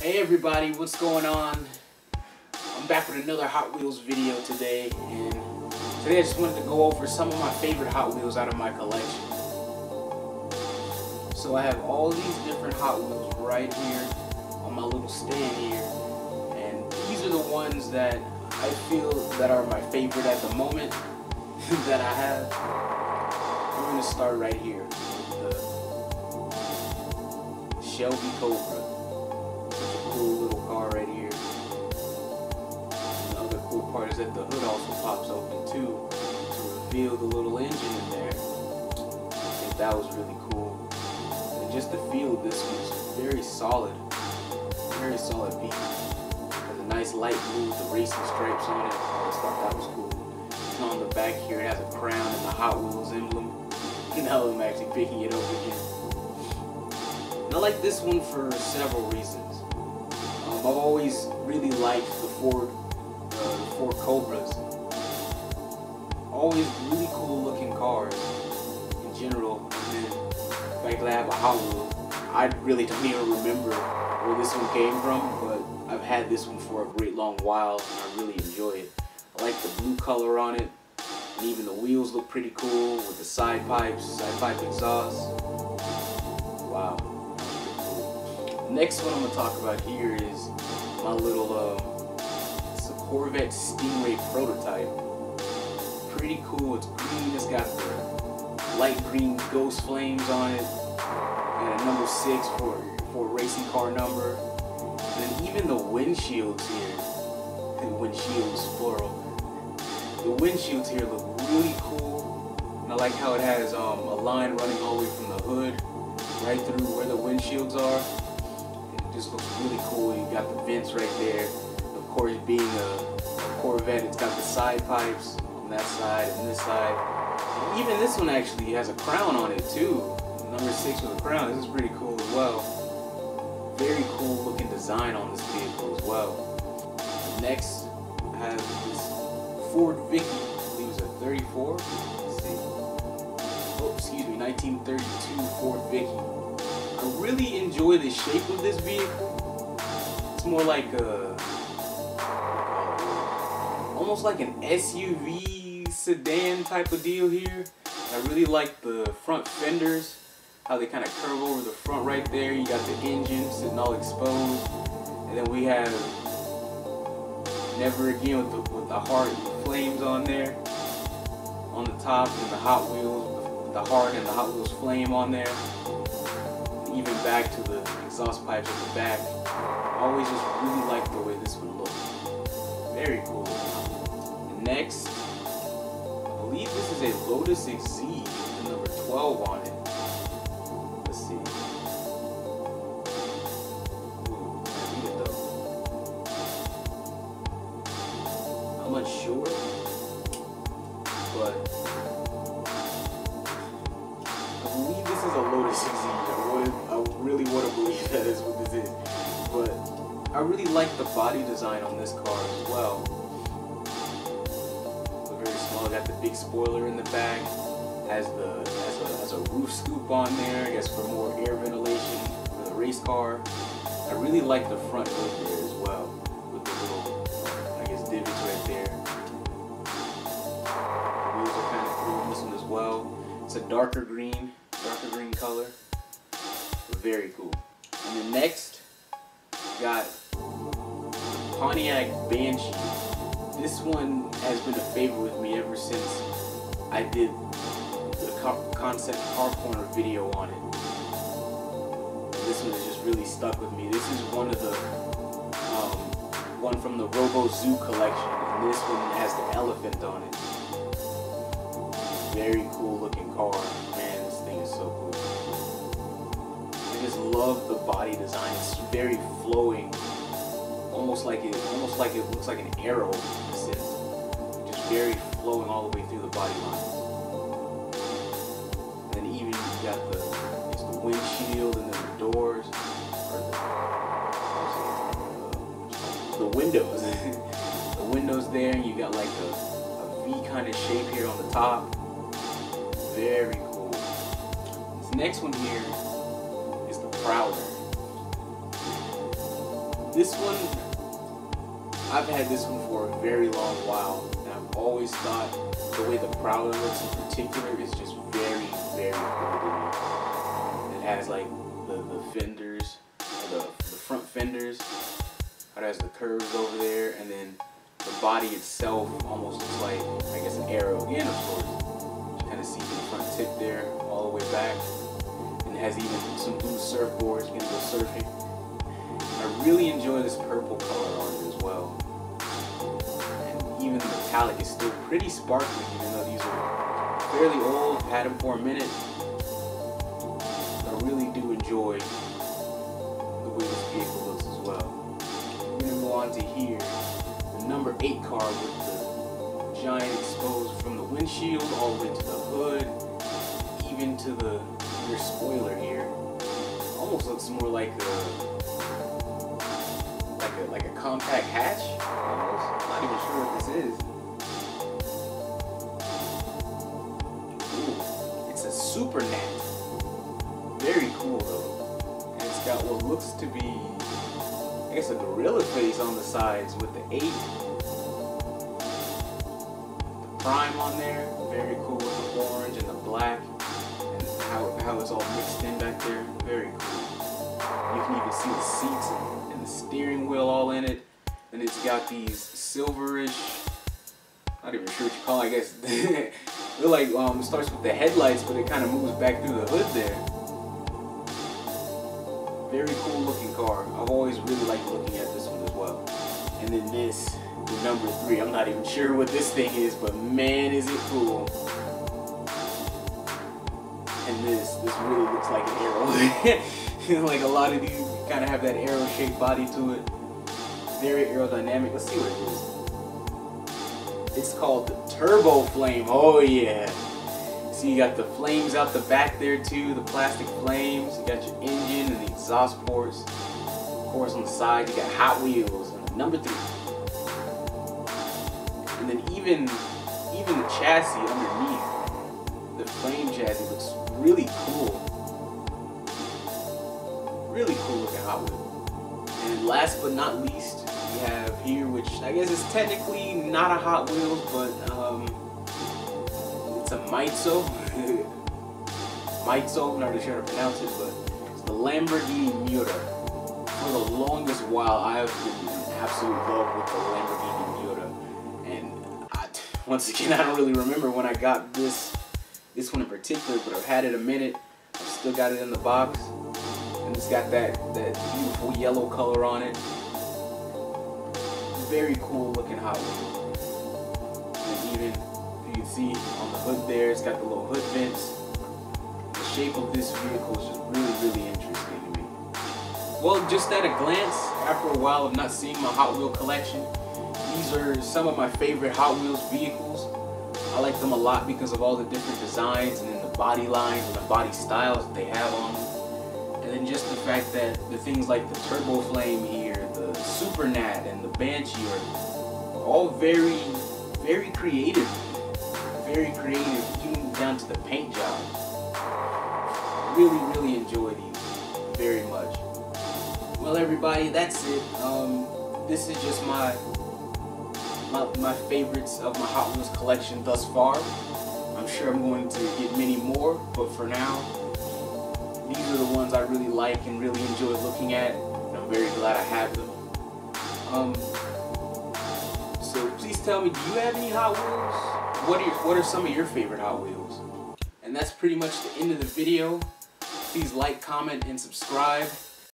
Hey everybody, what's going on? I'm back with another Hot Wheels video today, and today I just wanted to go over some of my favorite Hot Wheels out of my collection. So I have all these different Hot Wheels right here on my little stand here, and these are the ones that I feel that are my favorite at the moment that I have. I'm going to start right here with the Shelby Cobra. Cool little car right here. Another cool part is that the hood also pops open too to reveal the little engine in there. I think that was really cool. And just the feel of this was very solid beat. Has a nice light blue with the racing stripes on it. I just thought that was cool. And on the back here, it has a crown and the Hot Wheels emblem. You know, I'm actually picking it over here. And I like this one for several reasons. I've always really liked the Ford Cobras. Always really cool looking cars in general. And then the fact that I have a Hot Wheel, I really don't even remember where this one came from, but I've had this one for a great long while and I really enjoy it. I like the blue color on it, and even the wheels look pretty cool with the side pipes, side pipe exhaust. Wow. Next one I'm going to talk about here is my little it's a Corvette Stingray prototype. Pretty cool. It's green. It's got the light green ghost flames on it. And a number 6 for a racing car number. And then even the windshields here. And windshields, plural. The windshields here look really cool. And I like how it has a line running all the way from the hood right through where the windshields are. Just looks really cool. You got the vents right there. Of course, being a Corvette, it's got the side pipes on that side and this side. And even this one actually has a crown on it too. Number 6 with a crown. This is pretty cool as well. Very cool looking design on this vehicle as well. Next, I have this Ford Vicky. I believe it's a 34. Let's see. Oh, excuse me, 1932 Ford Vicky. I really enjoy the shape of this vehicle. It's more like a, almost like an SUV sedan type of deal here. I really like the front fenders, how they kind of curve over the front right there. You got the engine sitting all exposed. And then we have Never Again with the heart and the flames on there. On the top and the Hot Wheels, with the heart and the Hot Wheels flame on there. Even back to the exhaust pipes at the back. I always just really like the way this one looks. Very cool. And next, I believe this is a Lotus Exige with the number 12 on it. Let's see. Ooh, I need it though. I'm not sure, but this is a Lotus Exige. I really want to believe that is what this is, but I really like the body design on this car as well. Very small. Got the big spoiler in the back. Has a roof scoop on there. I guess for more air ventilation for the race car. I really like the front hood there as well with the little, I guess, divots right there. The wheels are kind of cool on this one as well. It's a darker green. Color, but very cool. And then next, we got Pontiac Banshee. This one has been a favorite with me ever since I did the concept car corner video on it. This one has just really stuck with me. This is one of the one from the Robo Zoo collection, and this one has the elephant on it. Very cool looking car. So cool. I just love the body design. It's very flowing, almost like it looks like an arrow in a sense. Just very flowing all the way through the body lines. And then even you got the windshield and then the doors, or the windows. The windows there, and you got like a V kind of shape here on the top. Very cool. Next one here is the Prowler. This one, I've had this one for a very long while, and I've always thought the way the Prowler looks in particular is just very, very cool. It has like the fenders, the front fenders, it has the curves over there, and then the body itself almost looks like, I guess, an arrow again, of course. You kind of see the front tip there, all the way back. And it has even some blue surfboards, you can go surfing. I really enjoy this purple color on it as well. And even the metallic is still pretty sparkly, even though these are fairly old, had them for a minute. I really do enjoy the way this vehicle looks as well. We're gonna go on to here. Number 8 car with the giant exposed from the windshield all the way to the hood, even to the rear spoiler here. Almost looks more like a compact hatch. I'm not even sure what this is. Ooh, it's a super nat. Very cool though, and it's got what looks to be, I guess, a gorilla face on the sides with the 8. The prime on there, very cool with the orange and the black, and how it's all mixed in back there, very cool. You can even see the seats and the steering wheel all in it, and it's got these silverish, not even sure what you call it, I guess. They're like, it starts with the headlights, but it kind of moves back through the hood there. Very cool looking car. I've always really liked looking at this one as well. And then this, the number 3. I'm not even sure what this thing is, but man, is it cool. And this really looks like an arrow. You know, like a lot of these kind of have that arrow-shaped body to it. Very aerodynamic. Let's see what it is. It's called the Turbo Flame. Oh yeah. So you got the flames out the back there too, the plastic flames. You got your engine and the exhaust ports. Of course, on the side you got Hot Wheels, number 3. And then even the chassis underneath, the flame chassis looks really cool. Really cool looking Hot Wheel. And last but not least, we have here, which I guess is technically not a Hot Wheels, but it's a Maito. Maito, I'm not really sure how to pronounce it, but it's the Lamborghini Miura. For the longest while, I've been in absolute love with the Lamborghini Miura, and once again, I don't really remember when I got this one in particular, but I've had it a minute. I've still got it in the box, and it's got that beautiful yellow color on it. Very cool looking Hot Wheel, and even, you can see on the hood there, it's got the little hood vents. The shape of this vehicle is just really interesting to me. Well, just at a glance, after a while of not seeing my Hot Wheel collection, these are some of my favorite Hot Wheels vehicles. I like them a lot because of all the different designs and then the body lines and the body styles that they have on them. And then just the fact that the things like the Turbo Flame here, the Super Nat, and the Banshee are all very creative. Very creative, even down to the paint job. Really enjoy these very much. Well, everybody, that's it. This is just my favorites of my Hot Wheels collection thus far. I'm sure I'm going to get many more, but for now, these are the ones I really like and really enjoy looking at. And I'm very glad I have them. So please tell me, do you have any Hot Wheels? What are some of your favorite Hot Wheels? And that's pretty much the end of the video. Please like, comment, and subscribe.